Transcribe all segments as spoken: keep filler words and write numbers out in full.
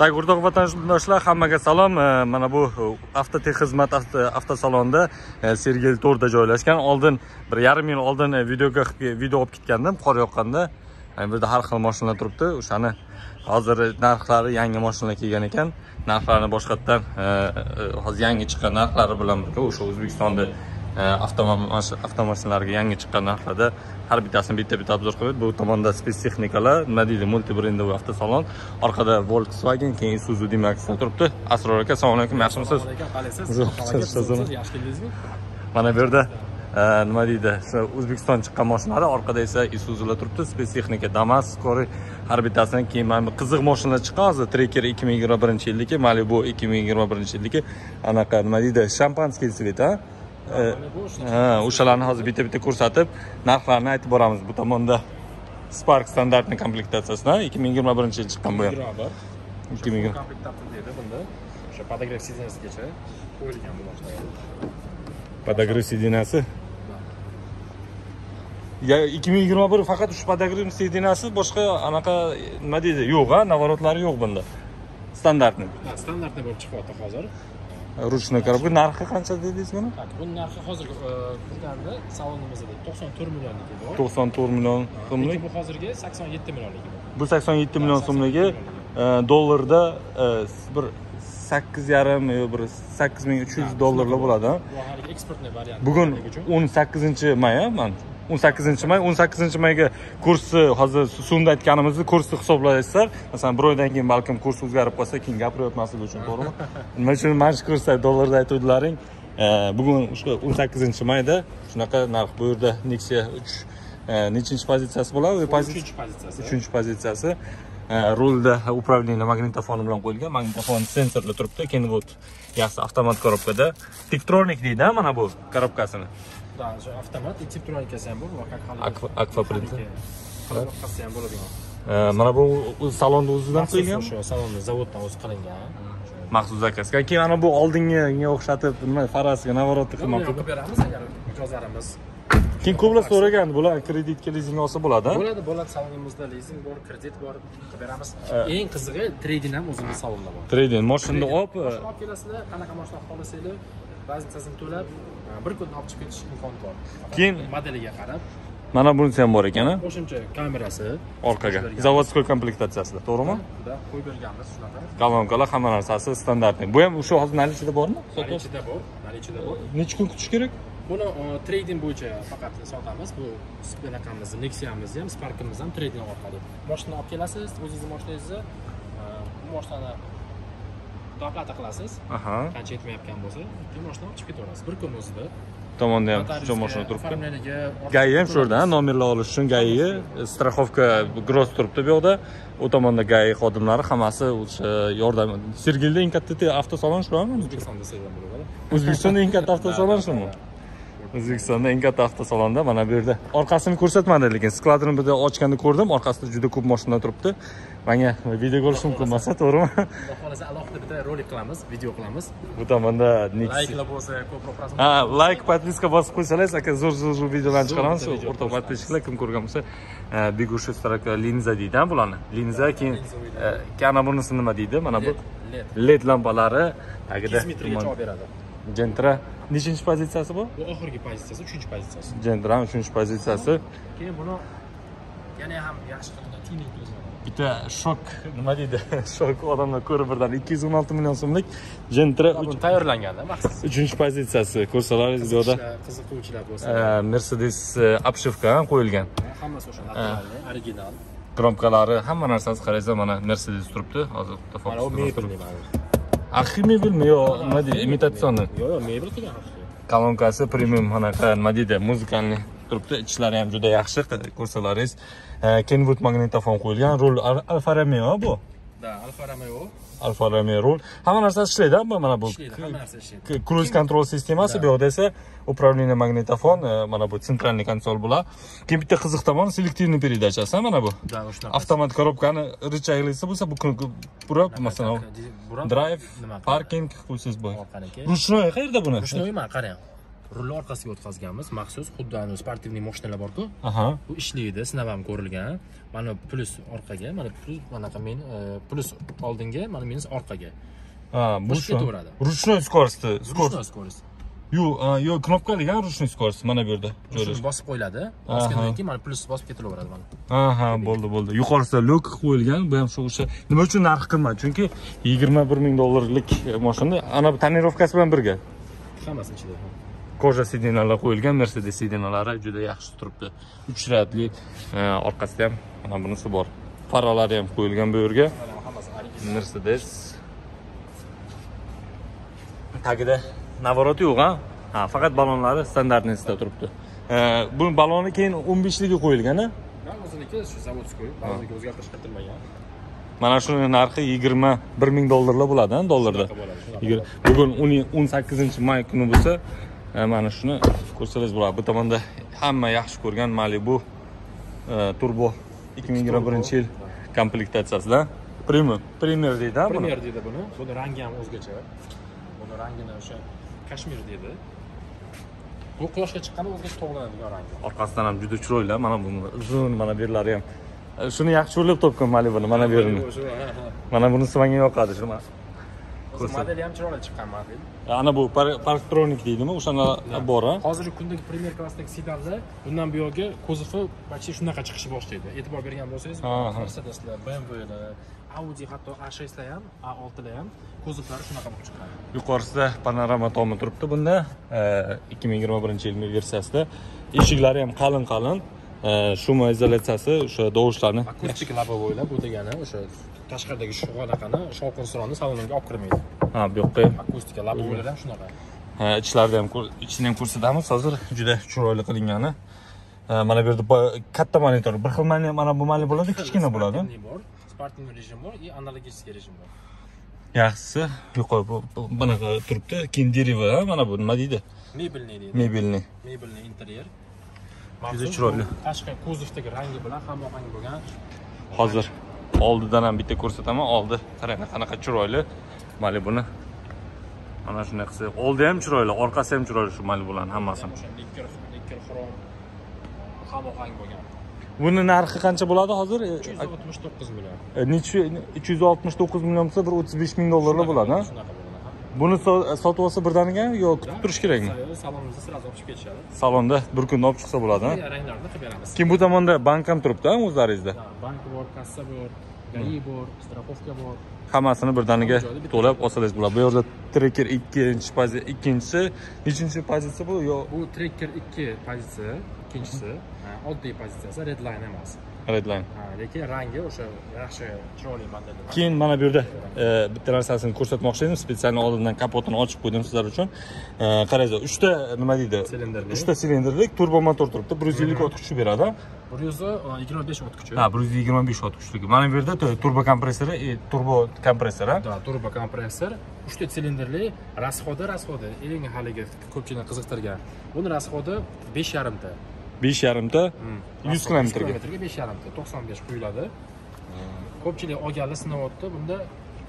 Tak, o'rtoq vatandoshlar, hammaga salom. Mana bu avtoteh xizmat avtosalonda Sergeli to'rtda joylashgan. Oldin bir yarim yil oldin videoga video olib ketgandim, qor yoqqanda. Bu yerda har xil mashinalar turibdi. O'shani hozir narxlari, yangi mashinalar kelgan ekan, narxlarni boshqatdan hozir yangi chiqqan narxlari bilan birga o'sha O'zbekistonda avtomashinalarga yangi chiqqan narxlarda har bittasini bitta-bitta obzor qilib, bu tomonda spesitexnikalar, nima deydi, multibrendoviy avtosalon, orqada Volkswagen, keyin Isuzu demaksa turibdi. Asror aka, assalomu alaykum, yaxshimisiz? Qalasiz? Yaxshi keldingizmi? Mana bu yerda nima deydi, o'sha O'zbekiston chiqqan mashinalar, orqada esa Isuzular turibdi, spesitexnika, Damas, Skori har bittasini. Keyin mana bu qiziq mashinalar chiqqan hozir, Trekker ikki ming yigirma birinchi yildagi, Malibu ikki ming yigirma birinchi yildagi, anaqa nima deydi, shampanskiy svet, ha? Ha, o'shalarni hozir bitta-bitta ko'rsatib, narxlarini aytib boramiz. Bu tomonda Spark standartni komplektatsiyasini ikki ming yigirma birinchi yil chiqqan bu ham. ikki ming yigirma bir komplektatsiya deydi bunda. O'sha podogrev sidenasigacha qo'yilgan bu mashinalar. Podogrev sidenasi. Ya ikki ming yigirma bir faqat o'sha podogrev sidenasi, boshqa anaqa nima deydi, yo'q, ha, navrotlari yo'q bunda. Standartni. Ha, standartni bo'lib chiqyapti hozir. Ruchnik qarab, narxi qancha dedingiz buni? Buning narxi hozir bizlarda salonimizda to'qson to'rt millionlik bor. to'qson to'rt million so'mlik. Bu hozirgi sakson yetti millionlik. Bu sakson yetti million so'mligi dollarda bir sakkiz yarim yo bir sakkiz ming uch yuz dollarlar bo'ladi, ha. Bu eksportni variant. Bugun o'n sakkizinchi may, men o'n sakkizinchi may, o'n sakkizinchi mayga kursi hozir sumda aytganimizni kursi hisoblaysizlar. Masalan, bir oydan keyin balkim kurs o'zgarib qolsa, keyin gapiryapmasligi uchun, to'g'rimi? Nima uchun mana shu kursda dollarda aytuvdilaring? Bugun o'sha o'n sakkizinchi mayda shunaqa narx. Bu yerda Nexia uch nechinchi pozitsiyasi bo'ladi? uchinchi pozitsiyasi. uchinchi pozitsiyasi. Rulda upravleniya magnitofoni bilan qo'yilgan, magnitofon sensorli turibdi. Keyin bu yaxshi avtomat korobkada. Tiktronik deydi, mana bu korobkasini. Да, же автомат и типтроникасы ham bor, как hali Aqua Print. Qasi ham bo'ladi. Mana bu salonda o'zidan qo'yilgan. O'sha salonda zavoddan o'zi qilingan. Maxsus zakazga. Keyin mana bu oldingiga o'xshatib, nima, farasiga navorotni qilmoq qilib beramiz agar mijozlarimiz. Keyin ko'plar so'ragan, bular kreditga lizing olsa bo'ladi, ha? Bo'ladi, bo'ladi, salonimizda lizing bor, kredit bor, qilib beramiz. Eng qizig'i trading ham o'zimizning salonda bor. Trading, mashinani olib, olib kelasizlar, qanaqa mashina xohlasanglar, bazitsasini to'lab bir kunda olib chiqish imkoni bor. Keyin modeliga qarab. Mana bunisi ham bor ekan, ha? Qo'shimcha kamerasi, orqaga zavodskoy komplektatsiyasida, to'g'rimi? Bunda qo'yib berganmiz shunaqa. Kolonkalar, hamma narsasi standartli. Bu ham o'sha hozir nalichida bormi? Nalichida bor, nalichida bor. Necha kun kutish kerak? Buni trading bo'yicha faqat sotamiz. Bu spinaqamiz, Nexia'miz ham, Spark'imiz ham trading orqali. Mashinani olib kelasiz, o'zingiz mashinangizni, bu mashinani to'plata qilasiz. Qancha yetmayotgan bo'lsa, ikki mashina olib chiqib ketasiz. Bir kun o'zida. Tomonda ham shu mashina turibdi. Gayi ham shu yerda, ha, nomerlar olish uchun gayi, straxovka gross turibdi bu yerda. U tomonda gayi xodimlari hammasi o'sha yordam. Sergelida eng katta avtosalon shumi? O'zbekistonda saylan bo'ladi. O'zbekistonda eng katta avtosalon shumi? O'zbekistonda eng katta avtosalonda mana bu yerda. Orqasini ko'rsatmadi, lekin skladini birda ochganda ko'rdim, orqasida juda ko'p mashinalar turibdi. Menga video ko'rish mumkin bo'lsa, to'g'rimi? Xudo xolasa alohida bitta rolik qilamiz, video qilamiz. Bu tomonda Nexia. Layklar bo'lsa, ko'proq rasm. Ha, layk, podpiska bosib qo'ysangiz, aka, zo'r-zo'r videolar chiqaramiz. O'rtoq podpiskalar kim ko'rgan bo'lsa, bigushi staraka linza deydi, ha, bularni. Linza, keyin kana bunisi nima deydi? Mana bu led lampalari tagida javob beradi. Gentra nechinchi pozitsiyasi bu? Bu oxirgi pozitsiyasi, uchinchi pozitsiyasi. Gentra uchinchi pozitsiyasi. Keyin buni yana ham yaxshi qilgan tuning o'zlari. Bitta shok, nima deydi? Shok odamlar ko'rib birdan ikki yuz o'n olti million so'mlik Gentra uch tayyorlanganda maxsus. uchinchi pozitsiyasi. Ko'rsalaringiz bu yerda qiziquvchilar bo'lsa, Mercedes obshivka ham qo'yilgan. Hammasi o'sha naturalni, original. Kromkalari, hamma narsasi qaraysiz, mana Mercedes turibdi. Hozir fokusda turibdi. Arximev bilmiyor, nima deydi, imitatsionni. Yo'q, yo'q, mebel qilgan axir. Kalonkasi premium, anaqa nima deydi, muzikalni turibdi, ichlari ham juda yaxshi, ko'rsalaringiz. Kenwood magnitofon qo'yilgan, rul Alfa Romeo bu. Da, Alfa Romeo. Alfa Romeo rul. Hamma narsa ishlaydi, mana bu. Hamma narsa ishlaydi. Cruise control sistemasi, bu yerda esa upravleniya magnitofon, mana bu sentralniy konsol bo'la. Keyin bitta qiziq tomoni selektivniy передачасы, mana bu. Da, o'shnaqa. Avtomat korobkani richaglisi bo'lsa, bu burab, masalan, drive, parking, qo'ysiz bu. Ruchnoy qayerda buni? Ruchnoy, mana qarang. rulni orqasiga o'tkazganmiz, maxsus xuddi ana sportivniy mashinalar bor-ku. Aha. Bu ishlaydi, sinab ham ko'rilgan. Mana plus orqaga, mana plus manaqa men plus oldinga, mana minus orqaga. Ha, bu ketaveradi. Ruchnoy skorosti, ruchnoy skorosti. Yo, yo knopkalik ham ruchnoy skorosti mana bu yerda. Jo'rash bosib qo'yiladi. Bosgandan keyin mana plus bosib ketaveradi mana. Aha, bo'ldi, bo'ldi. Yuqorisida lok qo'yilgan, bu ham shu o'sha. Nima uchun narx qimmat? Chunki yigirma bir ming dollarlik mashina, ana bu tonirovkasi bilan birga. Hammasi ichida. Koja sedanlar qo'yilgan, Mercedes sedanlari juda yaxshi turibdi. uch ratli orqasida ham mana bunisi bor. Faralari ham qo'yilgan bu yerga. Mercedes. Tagida navorot yo'q, ha? Ha, faqat balonlari standartnisida turibdi. Bu baloni keyin o'n beshligiga qo'yilgan, ha? Ha, o'ziniki shu zavodskiy, baloniga o'zgartirish kiritilmagan. Mana şunun narxı yigirma bir ming dollarla bo'ladi, ha, dollarda. Bugun o'n sakkizinchi may kuni bo'lsa, mana shuni ko'rsangiz bo'ladi. Bu tomonda hamma yaxshi ko'rgan Malibu turbo ikki ming yigirma birinchi yil komplektatsiyasida. Premium, Premier deydi, ha, buni. Premier deydi buni. Buni rangi ham o'zgacha. Buni rangini o'sha Kashmir deydi. Bu quyoshga chiqqanda o'zgacha to'g'lanadigan rangi. Orqasidan ham juda chiroyli, mana buni uzun, mana berlari ham. Shuni yaxshi o'rlab topgan Malibu'ni, mana bu yerini. Mana bunisi menga yoqadi, shu mana. Modeli ham chiroyli chiqqan model. Ana bu parktronik deydimi? O'shalar bor, ha. Hozirgi kundagi Premier klassidagi sedanlar bundan buyoqga ko'zifi balki shunaqa chiqishi boshlaydi. E'tibor bergan bo'lsangiz, Mercedeslar, B M W'lar, Audi hatto A sheshlar ham, A oltilar ham ko'ziflari shunaqa bo'lib chiqqan. Yuqorisida panorama tomi turibdi bunda. ikki ming yigirma birinchi yil versiyasida. Eshiklari ham qalin-qalin. Shum izolyatsiyasi, o'sha dovushlarni akustik laba bo'ylab, bu degani o'sha tashqaridagi shug'anaqani, shovqin-suronni salonga olib kirmaydi. Ha, bu yoqqa akustika laba bo'ylari ham shunaqa. Ha, ichlarida ham, ichini ham ko'rsatamiz. Hozir juda chiroyli qilingani. Mana bu yerda katta monitor, bir xil mana bu mali bo'ladi, kichkina bo'ladi. Sportning rejim bor, va analogichik rejim bor. Yaxshisi, yuqori bunaqa turibdi, keyin deriva, mana bu nima deydi? Mebelni deydi. Mebelni. Mebelni interyer. Juda chiroyli. Tashqi ko'ziftagi rangi bilan hamohang bo'lgan. Hozir oldidan ham bitta ko'rsataman. Oldi qarang, qanaqa chiroyli. Malibu'ni mana shunday qilsa, oldi ham chiroyli, orqasi ham chiroyli shu Malibu'larning hammasi. ikki xrom hamohang bo'lgan. Buni narxi qancha bo'ladi hozir? uch yuz oltmish to'qqiz million. Necha uch yuz oltmish to'qqiz million bo'lsa, bir o'ttiz besh ming dollarlar bo'ladi, ha? Buni sotib olsa birdaniga yoki kutib turish kerakmi? Salonimizda sira olib chiqib ketishadi. Salonda bir kunda olib chiqsa bo'ladi, ha? Ranglarni qilib beramiz. Kim bu tomonda bank ham turibdi, ha, o'zlaringizda? Bank bor, kassa bor, gari bor, strapovka bor. Hammasini birdaniga to'lab olsangiz bo'ladi. Bu yerda Trekker ikkinchi pozitsiya, ikkinchisi, nechinchi pozitsiya bu? Yo, bu Trekker ikki pozitsiya, ikkinchisi. Oddiy pozitsiyasi, red line emas. Red line. Ha, lekin rangi o'sha yaxshi, chiroyli modelda. Keyin mana bu yerda bitta narsasini ko'rsatmoqchi edim. Spetsialni oldindan kapotini ochib qo'ydim sizlar uchun. Qarangizlar, uchta nima deydi? Silindirli. uchta silindirlik turbo motor turibdi. bir yuz ellik ot kuchi beradi. bir yuz yigirma besh ot kuchi. Ha, bir yuz yigirma besh ot kuchligi. Mana bu yerda turbo kompressori, turbo kompressor, ha? Da, turbo kompressor. uchta silindirli, rasxodi, rasxodi. Eng haliga ko'pchilikni qiziqtirgan. Buni rasxodi besh yarim ta. besh yarim ta yuz kilometrga. besh yarim ta to'qson besh qo'yiladi. Ko'pchilik olganlar sinovotda bunda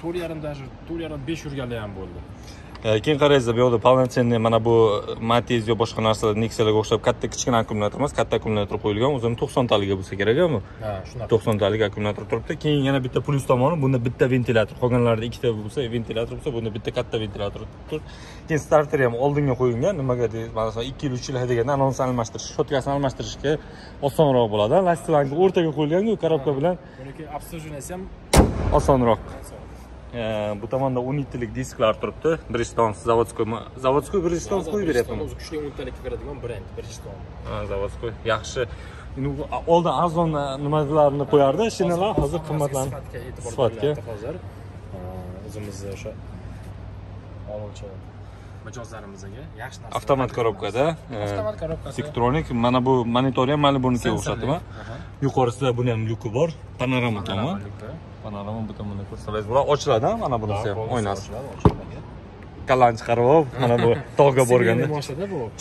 to'rt yarim dajer to'rt yarim besh yurganlar ham bo'ldi. Keyin qarangizlar, bu yerda polnotsenniy mana bu Matiz yo boshqa narsalar Nexia'larga o'xshab katta kichkina akkumulyator emas, katta akkumulyator qo'yilgan. O'zini to'qson taliga bo'lsa kerak-ku. Ha, shunaqa. to'qson talik akkumulyator turibdi. Keyin yana bitta plus tomoni, bunda bitta ventilyator, qolganlarida ikkita bo'lsa, ventilyator bo'lsa, bunda bitta katta ventilyator turibdi. Keyin starteri ham oldinga qo'yilgan. Nimaga deysiz? Mana ikki yil uch yil deganda anonsni almashtirish, shotkasini almashtirishga osonroq bo'ladi. Lastiklari o'rtaga qo'yilgan-ku, korobka bilan. Buniki obslujeniyasi ham osonroq. Bu tomonda o'n yetti lik disklar turibdi. Bridgestone zavodskoy, zavodskoy Bridgestone qo'yib beryapman. O'zi kuchli o'n yetti likka kiradigan brend Bridgestone. Ha, zavodskoy. Yaxshi. Endi oldin arzon nimalarni qo'yardi, shinalar hozir qimmatlanib. Sifatga hozir o'zimiz o'sha oluvchi mijozlarimizga yaxshi narsa. Avtomat korobkada, avtomat korobkasi. Elektronik, mana bu monitor ham mana bunisiga o'xshatmi? Yuqorisida buni ham lyuki bor, panorama tomi. Panorama bu tomonda ko'rsangiz bo'ladi. Ochiladi, ha, mana bunisi ham o'ynasi. Kallan chiqarib olib, mana bu tog'ga borganda.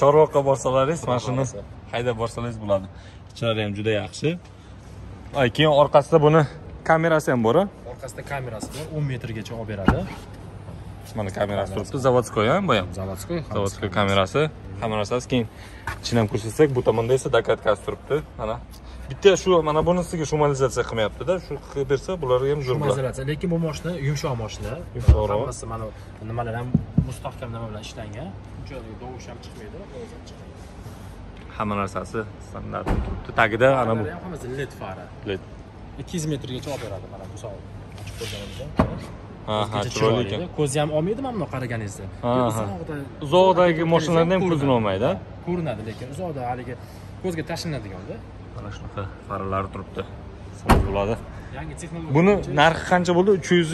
Chorvoqqa borsalaringiz, mana shuni haydab borsangiz bo'ladi. Ichlari ham juda yaxshi. Ay, keyin orqasida buni kamerasi ham bor-a? Orqasida kamerasi bor, o'n metrgacha olib beradi. mana kamerasi turibdi, zavodskoy-a bu ham. Zavodskoy, zavodskoy kamerasi, kamerasi. Keyin ichini ham ko'rsatsak, bu tomonda esa dokladkasi turibdi. Mana bitta shu mana bunisiga shumalizatsiya qilmayapti-da, shu qilib bersa bularga ham zo'r bo'ladi. Shumalizatsiya, lekin bu mashina yumshoq mashina. Hammasi mana nimalar ham mustahkam nima bilan ishlangan. Unchalik dovush ham chiqmaydi, ovoz ham chiqmaydi. Hamma narsasi standart turibdi. Tagida ana bu hammasi led fara. Led ikki yuz metrgacha olib beradi mana bu savol. Ochib ko'rganimizda. Ha, chiroyli. Ko'zni ham olmaydi mana buni qaraganingizda. Uzoqdagi mashinalarni ham ko'zni olmaydi-a? Ko'rinadi, lekin uzoqda haliga ko'zga tashlanadigan-da. Mana shunaqa faralari turibdi. Soz bo'ladi. Yangi texnologiya. Buni narxi qancha bo'ldi? uch yuz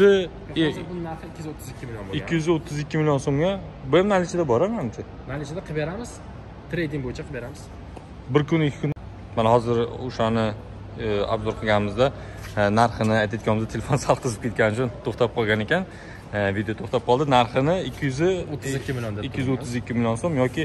Buning narxi ikki yuz o'ttiz ikki million bo'lgan. ikki yuz o'ttiz ikki million so'mga B M W nalichida bor-a menimcha? Nalichida qilib beramiz. Trading bo'yicha qilib beramiz. bir kun ikki kun. Mana hozir o'shani obzor qilganimizda narxini aytayotganimizda telefon sal qizib ketgani uchun to'xtab qolgan ekan. Video to'xtab qoldi. Narxini ikki yuz o'ttiz ikki million deb. ikki yuz o'ttiz ikki million so'm yoki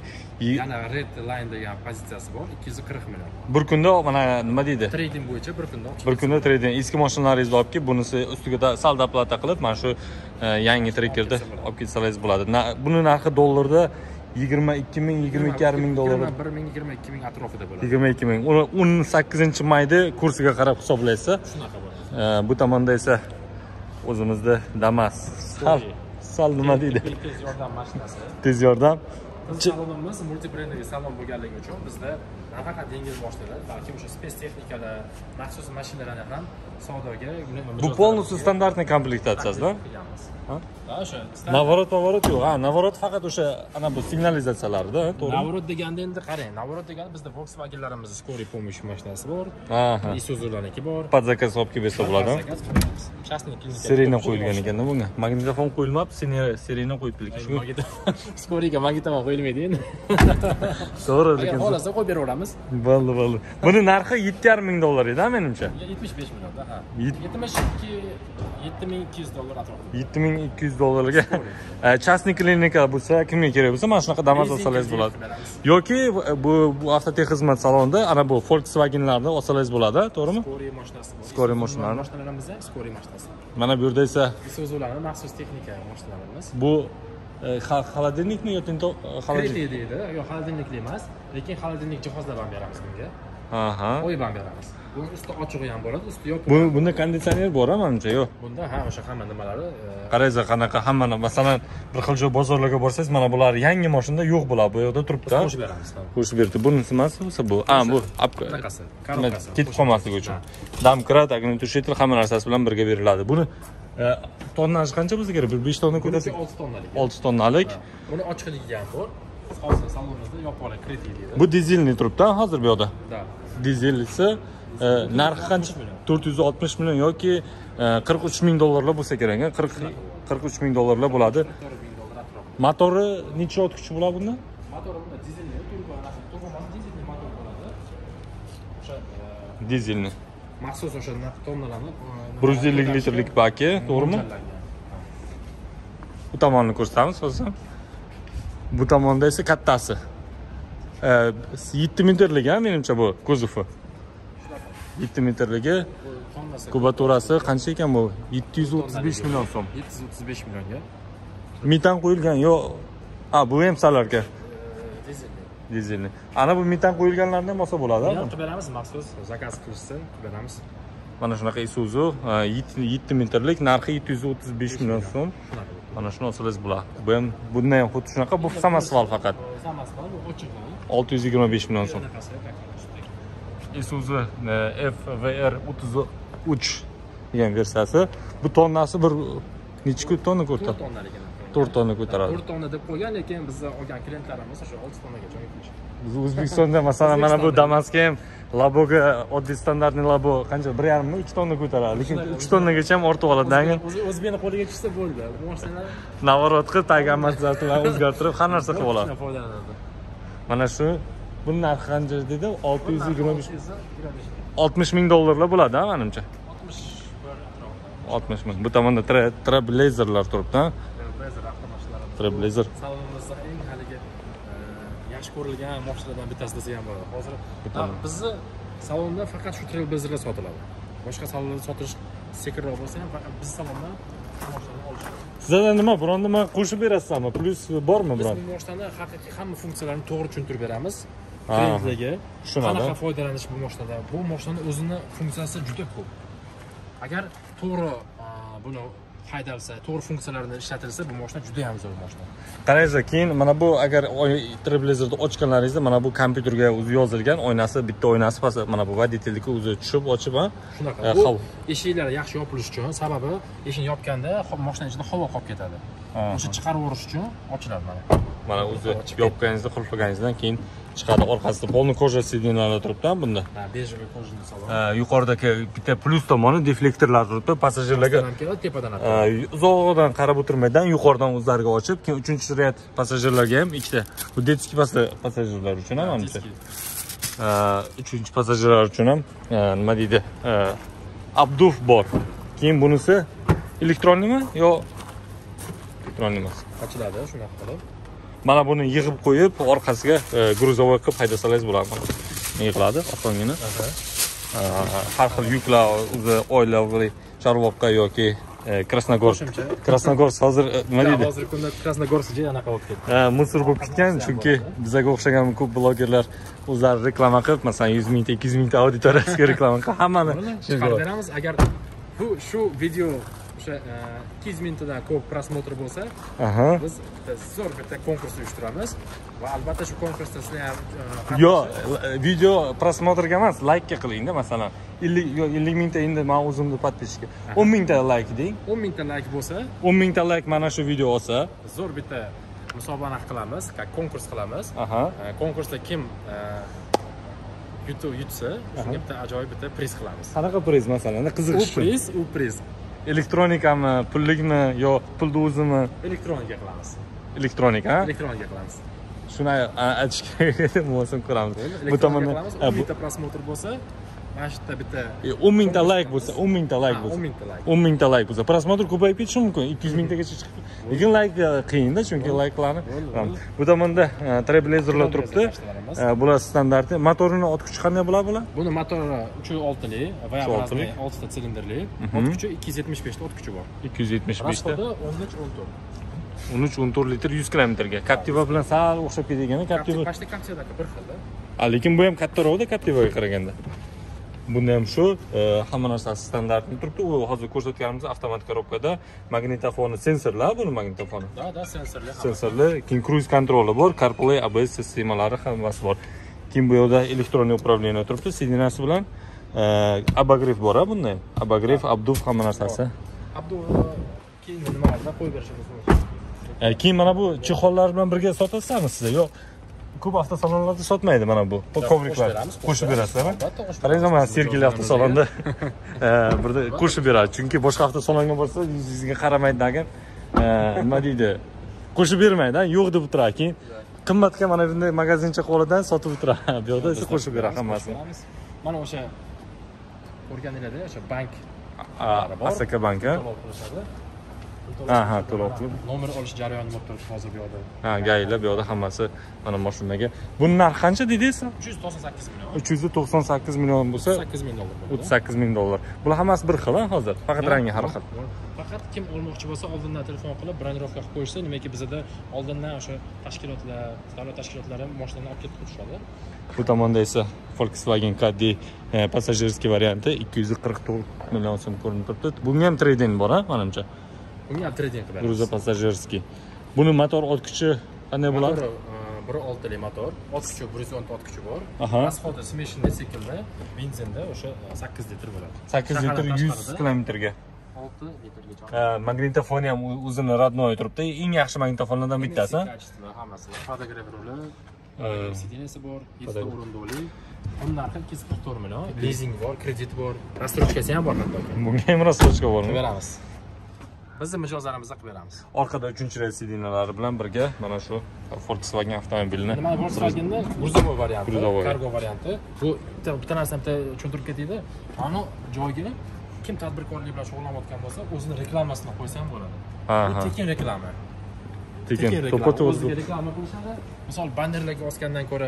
yana red line degan pozitsiyasi bor, ikki yuz qirq million. Bir kunda mana nima deydi? Trading bo'yicha bir kunda. Bir kunda trading. Eski mashinalaringizni olib kelib, bunisi ustiga sal daplata qilib, mana shu yangi Trekkerda olib ketsangiz bo'ladi. Buni narxi dollarda yigirma ikki ming yigirma ikki yarim ming dollar. yigirma bir ming yigirma ikki ming atrofida bo'ladi. yigirma ikki ming. Uni o'n sakkizinchi mayda kursiga qarab hisoblaysiz. Shunaqa bo'ladi. Bu tomonda esa o'zimizda Damas. Sal, sal nima deydi? Tez yordam mashinasi. Tez yordam. Salonimiz multibrendli salon bo'lganligi uchun bizda nafaqat dengiz boshida, balki o'sha space texnikalar, maxsus mashinalarni ham savdoga. Bu полностью standartni komplektatsiyasida. Ha, o'sha. Navorot, navorot yo'q. Ha, navorot faqat o'sha ana bu signalizatsiyalarda, to'g'ri. Navorot deganda endi qarang, navorot deganda bizda Volkswagenlarimiz skoriy pomosh mashinasi bor, Isuzu'larniki bor. Podzakaz olib kelib bersa bo'ladi. Chastni klinika. Seriyani qo'yilgan ekan-da bunga. Magnitofon qo'yilmabdi, seriyani qo'yib kelgan. Skoriga magnitofon qo'yilmaydi endi. To'g'ri, lekin xolasa qo'yib beraveramiz. Bo'ldi, bo'ldi. Buni narxi yetti yarim ming dollar edi-a menimcha. yetmish besh million-da, ha. yetmish ikki yetti ming ikki yuz dollar atrofida. yetti ming ikki yuz dollarga chastni klinika bo'lsa, kimga kerak bo'lsa, mana shunaqa Damas olsangiz bo'ladi. Yoki bu bu avtoteh xizmat salonida ana bu Volkswagenlarni olsangiz bo'ladi, to'g'rimi? Skoriy mashinasi bor. Skoriy mashinalari. Mashinalarimiz skoriy mashinasi. Mana bu yerda esa Isuzu'larning maxsus texnika mashinalarimiz. Bu xolodilnikmi yoki xolodilnik deydi? Yo'q, xolodilnikli emas, lekin xolodilnik jihozlari ham beramiz bunga. Aha. Qo'yib ham beramiz. Bu usti ochiq ham bo'ladi, usti yopiq. Bu bunda konditsioner bor-a menimcha, yo'q. Bunda ha, o'sha hamma nimalari qaraysiz, qanaqa hamma masalan, bir xil joy bozorlarga borsangiz, mana bular yangi mashinada yo'q bo'ladi, bu yerda turibdi. Qo'shib beramiz. Qo'shib berdi. Bunisi nimasi bo'lsa bu? A, bu apkasi. Ketib qolmasligi uchun. Damkrat, agnitushitel hamma narsasi bilan birga beriladi. Buni tonnaj qancha bo'lsa kerak? bir besh tonna ko'tarsak olti tonnalik. olti tonnalik. Buni ochiqligi ham bor. Hozir salonimizda yo'qola kredit deydi. Bu dizelni turibdi hozir bu yerda. Da. Dizel esa narxi qancha? to'rt yuz oltmish million yoki qirq uch ming dollarlar bo'lsa kerak-a? qirq uch ming dollarlar bo'ladi. Motori necha ot kuch bo'ladi bunda? Motori bunda dizelli, turbo, turbo dizelli motor bo'ladi. O'sha dizelni. Maxsus o'sha tonnalarni bir yuz ellik litrlik baki, to'g'rimi? Bu tomonni ko'rsatamiz hozir. Bu tomonda esa kattasi. yetti metrlik-a menimcha bu kuzufi. yetti metrligi kubaturasi qancha ekan bu? yetti yuz o'ttiz besh million so'm. yetti yuz o'ttiz besh millionga. Metan qo'yilgan yo'q. A, bu ham salarga. Dizelli. Dizelli. Ana bu metan qo'yilganlardan bo'lsa bo'ladi-a? Yo'q, beramiz maxsus zakaz qilishsin, beramiz. Mana shunaqa Isuzu yetti metrlik narxi yetti yuz o'ttiz besh million so'm. Mana shuni olsangiz bo'ladi. Bu ham bundan ham xuddi shunaqa, bu samasval faqat. Samasval ochiq. olti yuz yigirma besh million so'm. Isuzu F V R o'ttiz uch degan versiyasi. Bu tonnasi bir necha tonna ko'taradi? to'rt tonna ko'taradi. to'rt tonna deb qo'ygan, lekin biz olgan klientlarimiz o'sha olti tonnagacha yetgan. Biz O'zbekistonda masalan mana bu Damas'ga ham Labo'ga oddiy standartli Labo qancha bir yarim ikki tonna ko'taradi, lekin uch tonnagacha ham ortib oladi. O'zbekning qo'liga tushsa bo'ldi. Bu mashinalar navorot qilib, tagamizlarni o'zgartirib, har narsa qilib oladi. Mana shu bunun narxi qancha dedi? olti yuz yigirma besh oltmish ming dollarlar bo'ladi-a menimcha. oltmish ming. Bu tomonda Trailblazerlar turibdi-a? Trailblazer avtomashinalari. Trailblazer. Salonimizda eng haliga yaxshi ko'rilgan mashinalardan bittasi desa ham bo'ladi. Hozir bizni salonda faqat shu Trailblazerlar sotiladi. Boshqa salonlarda sotilish sekinroq bo'lsa ham, faqat biz salonda Sizda nima, biron nima qo'shib berasizmi? Plus bormi biron? Biz mashinaning haqiqiy hamma funksiyalarini to'g'ri tushuntirib beramiz. Klientlarga qanaqa foydalanish bu mashinadan. Bu mashinaning o'zini funksiyasi juda ko'p. Agar to'g'ri buni haydalsa, to'g'ri funksiyalarni ishlatilsa, bu mashina juda ham zo'r mashina. Qaraysiz, keyin mana bu agar Trailblazer'ni ochganlaringizda mana bu kompyuterga o'zi yozilgan oynasi, bitta oynasi past mana bu voditellikka o'zi tushib ochib, ha. Shunaqa. Bu eshiklari yaxshi yopilish uchun, sababi eshikni yopganda mashina ichida havo qolib ketadi. O'sha chiqarib o'rish uchun ochiladi mana. Mana o'zi yopganingizda, qulflaganingizdan keyin chiqadi. Orqasida polni koja sidinalari turibdi-da bunda. Ha, bejli kojani salon. Yuqoridagi bitta plus tomoni deflektorlar turibdi, passajirlarga tepadan atadi. Uzoqdan qarab o'tirmaydan yuqoridan o'zlariga ochib, keyin uchinchi riyat passajirlarga ham ikkita. Bu detski passajirlar uchun ham mana. uchinchi passajirlar uchun ham nima deydi? Abduv bor. Keyin bunisi elektronlikmi yo elektron emas? Ochiladi, shunaqa qilib. Mana buni yig'ib qo'yib, orqasiga gruzovoy qilib haydasangiz bo'ladi. Yig'iladi avtomobini. Har xil yuklar, o'zi oilaviy chorvoqqa yoki Krasnokursk. Krasnokursk hozir nima deydi? Hozirgi kunda Krasnokurskda anaqa bo'lib ketdi. Musor bo'lib ketgan, chunki bizaga o'xshagan ko'p blogerlar o'zlari reklama qilib, masalan yuz mingta, ikki yuz mingta auditoriyasiga reklama qilib, hammani chiqarib beramiz. Agar bu shu video ikki yuz mingtadan ko'p prosmotr bo'lsa, biz zo'r bitta konkurs uyushtiramiz va albatta shu konkursda sizlar ham yo'q, video prosmotrga emas, laykka qilingda, masalan, ellik mingta endi men o'zimni podpishga o'n mingta layk deng. o'n mingta layk bo'lsa, o'n mingta layk mana shu video olsa, zo'r bitta musobaqa qilamiz, konkurs qilamiz. Konkursda kim YouTube yutsa, shunga bitta ajoyib bitta priz qilamiz. Qanaqa priz masalan? Qiziqish. U priz, u priz. Elektronikami, pullikmi yo pulni o'zimi? Elektronika qilamiz. Elektronika, ha? Elektronika qilamiz. Shuni aytish kerak edi, bo'lsam ko'ramiz. Bu tomondan bitta prosmotr bo'lsa, mana shu yerda bitta o'n mingta layk bo'lsa, o'n mingta layk bo'lsa, o'n mingta layk bo'lsa, prosmotr ko'payib ketishi mumkin, ikki yuz mingtagacha chiqib. Lekin layk qiyin-da, chunki layklarni. Bu tomonda Trailblazerlar turibdi. Bular standartli. Motorini ot kuchi qanday bo'ladi bular? Buni motori uch oltili va oltita silindrli. Ot kuchi ikki yuz yetmish beshta ot kuchi bor. ikki yuz yetmish beshta. Rasmida o'n uch o'n to'rt litr yuz kilometrga. Captiva bilan sal o'xshab ketadigan, Captiva. Qashda Captiva'dagi bir xilda. Lekin bu ham kattaroqda Captiva'ga qaraganda. Bunda ham shu hamma narsasi standartni turibdi. U hozir ko'rsatganimiz avtomat korobkada magnitofoni, sensorlar, buni magnitofoni. Da, da, sensorlar. Sensorlar, keyin cruise kontroli bor, CarPlay, A B S sistemalari hammasi bor. Keyin bu yerda elektron upravleniya turibdi, sidenasi bilan abogrif bor-a bunda. Abogrif, abduv hamma narsasi. Abduv keyin nimalarda qo'yib berishimiz mumkin. Keyin mana bu chexollar bilan birga sotasizmi sizlar? Yo'q. Ko'p avtosalonlarda sotmaydi mana bu. Bu kovriklar qo'shib berasizmi? Qarang, mana Sergeli avtosalonda birda qo'shib beradi. Chunki boshqa avtosalonga borsa yuzingizga qaramaydi, agar nima deydi, qo'shib bermaydi, yo'q deb o'tiradi. Keyin qimmatga mana bunday magazincha qo'lidan sotib o'tiradi. Bu yerda esa qo'shib beradi hammasini. Mana o'sha o'rganiladi, o'sha bank, A S K banki. Aha, to'lov qilib, nomer olish jarayoni bo'lib turibdi hozir bu yerda. Ha, g'aylar bu yerda hammasi mana mashinaga. Buning narxi qancha dedingiz? uch yuz to'qson sakkiz million. uch yuz to'qson sakkiz million bo'lsa, sakkiz ming dollar bo'ladi. sakkiz ming dollar. Bular hammasi bir xil, hozir. Faqat rangi har xil. Faqat kim olmoqchi bo'lsa, oldindan telefon qilib, bronirovka qilib qo'yishsa, nimaki bizada oldindan o'sha tashkilotlar, davlat tashkilotlari mashinani olib ketib turishadi. Bu tomonda esa Volkswagen Caddy passajirskiy varianti ikki yuz qirq to'rt million so'm ko'rinib turibdi. Bunga ham trade-in bor-a, menimcha. Bunga ham trade-in qilib beramiz. Gruza passajirskiy. Buni motor otkuchi qanday bo'ladi? bir oltili motor, otkuchi bir yuz o'nta otkuchi bor. Rasxodi smeshinli sekinda, benzinda o'sha sakkiz litr bo'ladi. sakkiz litr yuz kilometrga. olti litrgacha. Magnitofon ham o'zini radnoy turibdi. Eng yaxshi magnitofonlardan bittasi. Hammasi. Podograf ruli, sidinasi bor, yetti o'rindiqli. Buni narxi ikki yuz qirq to'rt million. Lizing bor, kredit bor, rastrochkasi ham bor hatto. Bunga ham rastrochka bormi? Beramiz. Biz mijozlarimizga qilib beramiz. Orqada uchinchi rel sidinalari bilan birga mana shu Volkswagen avtomobilini. Nima Volkswagenning gruzovoy varianti, kargo varianti. Bu bitta bitta narsa bitta tushuntirib ketaydi. Mana joyga kim tadbirkorlik bilan shug'ullanayotgan bo'lsa, o'zini reklamasini qo'ysa ham bo'ladi. Bu tekin reklama. tekin to'pati o'zi reklama qilishadi. Masalan, bannerlarga osgandan ko'ra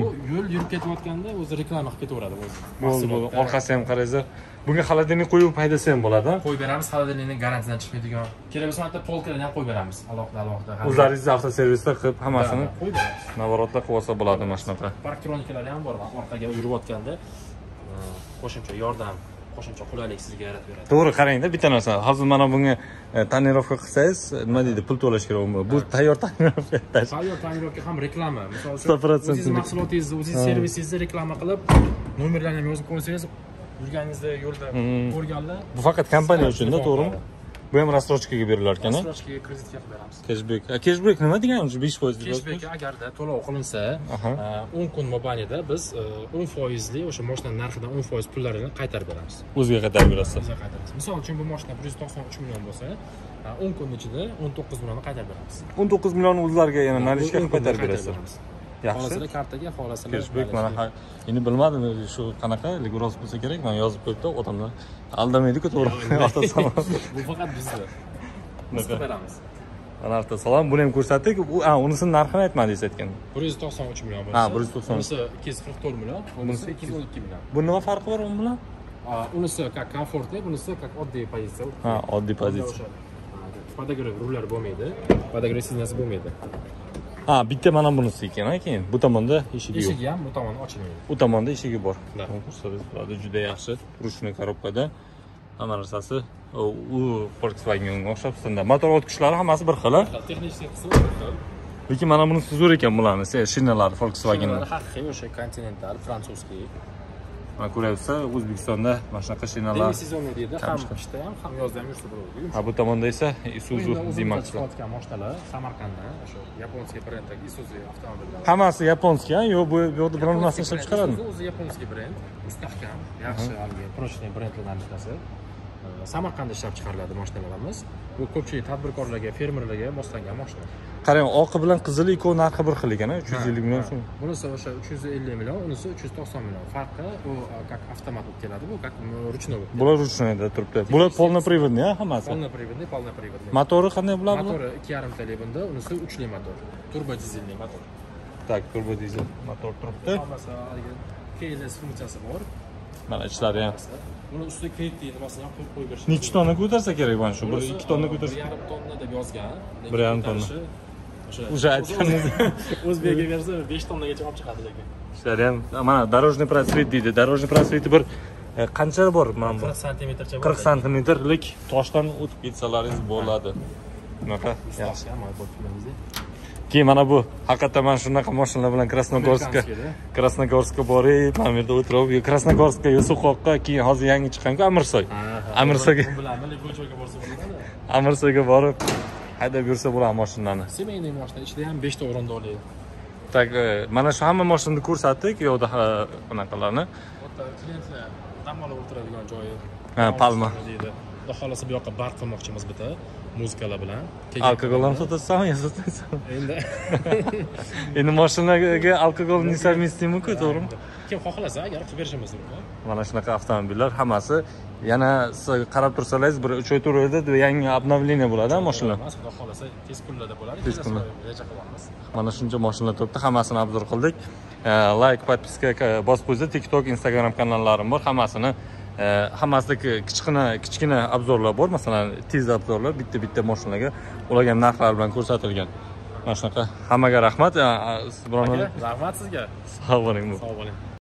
bu yo'l yurib ketayotganda o'zi reklama qilib ketaveradi o'zi. Mahsulot orqasi ham qaraysiz. Bunga xolodilnik qo'yib foydasi ham bo'ladi. Qo'yib beramiz, xolodilnikning garantiyadan chiqmaydigan. Kerakbo'lsa, hatto polkadan ham qo'yib beramiz. Alohida alohida. O'zlaringiz avtoservisda qilib hammasini qo'yib beramiz. Navorotlar qilib olsa bo'ladi mana shunaqa. Elektronikalar ham bor, orqaga yurayotganda qo'shimcha yordam, qo'shimcha qulaylik sizga yaratib beradi. To'g'ri, qarangda bitta narsa. Hozir mana bunga tonirovka qilsangiz, nima deydi, pul to'lash kerakmi? Bu tayyor tonirovka. Tayyor tonirovka ham reklama. Masalan, siz mahsulotingizni, o'zingiz servisingizni reklama qilib, nomerlarni ham yozib qo'ysangiz, yurganingizda yo'lda ko'rganlar. Bu faqat kompaniya uchun-da, to'g'rimi? Bu ham rastrochkaga berilar ekan-a? Rastrochkaga kreditga beramiz. Cashback. A cashback nima deganimiz? besh foiz. Cashback agarda to'lov qilinsa, o'n kun mobaynida biz o'n foizli o'sha mashinaning narxidan o'n foiz pullarini qaytarib beramiz. O'ziga qaytarib berasiz. O'ziga qaytaramiz. Misol uchun bu mashina bir yuz to'qson uch million bo'lsa, o'n kun ichida o'n to'qqiz millionni qaytarib beramiz. o'n to'qqiz million o'zlariga yana narishga qaytarib berasiz. Yaxshi. Kartaga xolasini cashback mana endi bilmadim shu qanaqa, lekin rost bo'lsa kerak, men yozib qo'yibdi, odamlar aldamaydi-ku, to'g'ri. Avtosalon. Bu faqat bizda. Bizga beramiz. Mana avtosalon buni ham ko'rsatdik. U, a, unisining narxini aytmadingiz aytgan. bir yuz to'qson uch million bo'lsa. Ha, bir yuz to'qson uch. Bunisi ikki yuz qirq to'rt million, bunisi ikki yuz o'n ikki million. Bu nima farqi bor uni bilan? Unisi как комфортный, bunisi как oddiy pozitsiya. Ha, oddiy pozitsiya. Podogrev rullar bo'lmaydi, podogrevsiz narsa bo'lmaydi. Ha, bitta mana bunisi ekan, keyin bu tomonda eshigi yo'q. Eshigi ham bu tomon ochilmaydi. Bu tomonda eshigi bor. Ko'rsangiz bo'ladi, juda yaxshi. Ruchniy korobkada hamma narsasi u Volkswagenga o'xshab standart. Motor o'tkichlari hammasi bir xil. Texnik qismi bir xil. Lekin mana bunisi zo'r ekan, bularni shinalari Volkswagenning. Bular haqiqiy o'sha kontinental, fransuzskiy. Mana ko'rayapsiz, O'zbekistonda mana shunaqa shinalar. Deng sezonda deydi, ham qishda ham, ham yozda ham yursa bo'ladi. Ha, bu tomonda esa Isuzu Dimax chiqargan mashinalar, Samarqanddan, o'sha yaponskiy brenddagi Isuzu avtomobillari. Hammasi yaponskiy, yo'q, bu yo'qda biror narsa ishlab chiqaradi. O'zi yaponskiy brend, mustahkam, yaxshi, albatta, prochniy brendlardan bittasi. Samarqandda ishlab chiqariladi mashinalarimiz. Bu ko'pchilik tadbirkorlarga, fermerlarga moslangan mashina. Qarang, oqi bilan qizili ikkovi narxi bir xil ekan-a, uch yuz ellik million so'm. Bunisi o'sha uch yuz ellik million, unisi uch yuz to'qson million. Farqi u как avtomat bo'lib keladi, bu как ruchnoy. Bular ruchnoyda turibdi. Bular polnoprivodniy, hammasi. Polnoprivodniy, polnoprivodniy. Motori qanday bular? Motori ikki yarim tali bunda, unisi uchli motor. Turbo dizelli motor. Tak, turbo dizel motor turibdi. Hammasi haliga keyless funksiyasi bor. Mana ishlari ham. Buni ustiga kredit deydi, masalan, qo'yib qo'yib. Necha tonna ko'tarsa kerak mana shu? bir ikki tonna ko'tarsa. bir yarim tonna deb yozgan. bir yarim tonna. Уже aytganingiz o'zbekga bersa besh tonnagacha olib chiqadi lekin. Ishlari ham mana дорожный просвет deydi. Дорожный просвет bir qancha bor mana bu? qirq santimetrcha bor. qirq santimetrlik toshdan o'tib ketsalaringiz bo'ladi. Bunaqa yaxshi ham bo'libmizda. Keyin mana bu haqiqatan mana shunaqa mashinalar bilan Krasnokurskka, Krasnokurskka borib, mana bu yerda o'tirib, Krasnokurskka, Yusuqoqqa, keyin hozir yangi chiqqan-ku Amirsoy. Amirsoyga bilamanlik ko'chaga borsa bo'ladi. Amirsoyga borib haydab yursa bo'ladi mashinani. Semenning mashina ichida ham beshta o'rindiqli. Tak, mana shu hamma mashinani ko'rsatdik, yo'qda bunaqalarni. Hatto klientlar damola o'tiradigan joyi. Ha, palma deydi. Xudo xolasa bu yoqqa barq qilmoqchimiz bitta muzikalar bilan. Alkogolni sotasan, yo sotasan. Endi endi mashinaga alkogol nisavmestimi-ku, to'g'rimi? Kim xohlasa, agar qilib berishimiz mumkin. Mana shunaqa avtomobillar hammasi yana qarab tursangiz bir uch oy to'rt oyda yangi obnovleniya bo'ladi mashinalar. Xudo xolasa tez kunlarda bo'ladi. Tez kunlar reja qilamiz. Mana shuncha mashinalar to'pdi, hammasini obzor qildik. Layk, podpiska bosib qo'ysa, TikTok, Instagram kanallarim bor, hammasini hammasida kichkina kichkina obzorlar bor, masalan, tez obzorlar bitta-bitta mashinalarga ularga narxlar bilan ko'rsatilgan. Mana shunaqa hammaga rahmat. Rahmat sizga. Sog' bo'ling. Sog' bo'ling.